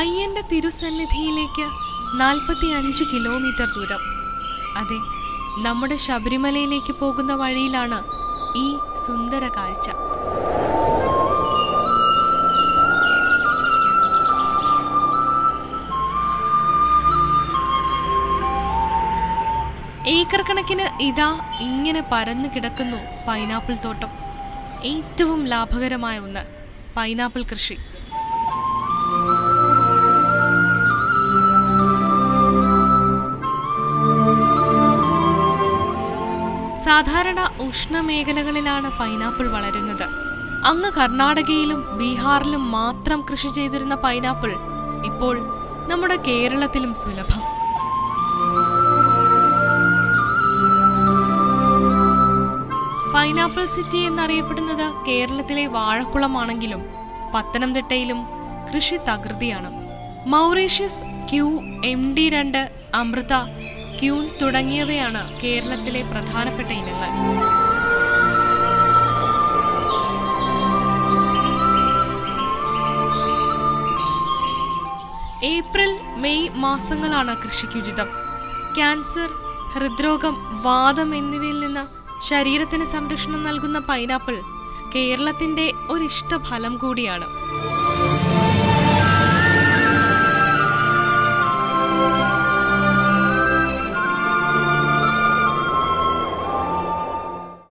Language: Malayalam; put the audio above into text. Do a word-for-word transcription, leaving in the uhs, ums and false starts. അയ്യന്റെ തിരുസന്നിധിയിലേക്ക് നാൽപ്പത്തിയഞ്ച് കിലോമീറ്റർ ദൂരം. അതെ, നമ്മുടെ ശബരിമലയിലേക്ക് പോകുന്ന വഴിയിലാണ് ഈ സുന്ദര കാഴ്ച. ഏക്കർ കണക്കിന് ഇതാ ഇങ്ങനെ പരന്നു കിടക്കുന്നു പൈനാപ്പിൾ തോട്ടം. ഏറ്റവും ലാഭകരമായ ഒന്ന് പൈനാപ്പിൾ കൃഷി. സാധാരണ ഉഷ്ണമേഖലകളിലാണ് പൈനാപ്പിൾ വളരുന്നത്. അങ്ങ് കർണാടകയിലും ബീഹാറിലും മാത്രം കൃഷി ചെയ്തിരുന്ന പൈനാപ്പിൾ ഇപ്പോൾ നമ്മുടെ കേരളത്തിലും സുലഭം. പൈനാപ്പിൾ സിറ്റി എന്നറിയപ്പെടുന്നത് കേരളത്തിലെ വാഴക്കുളമാണെങ്കിലും പത്തനംതിട്ടയിലും കൃഷി തകൃതിയാണ്. മൗറീഷ്യസ്, ക്യൂ, എം ഡി രണ്ട്, അമൃത, ക്യൂൺ തുടങ്ങിയവയാണ് കേരളത്തിലെ പ്രധാനപ്പെട്ട ഇനങ്ങൾ. ഏപ്രിൽ മെയ് മാസങ്ങളാണ് കൃഷിക്കുചിതം. ക്യാൻസർ, ഹൃദ്രോഗം, വാദം എന്നിവയിൽ നിന്ന് ശരീരത്തിന് സംരക്ഷണം നൽകുന്ന പൈനാപ്പിൾ കേരളത്തിൻ്റെ ഒരിഷ്ടഫലം കൂടിയാണ്.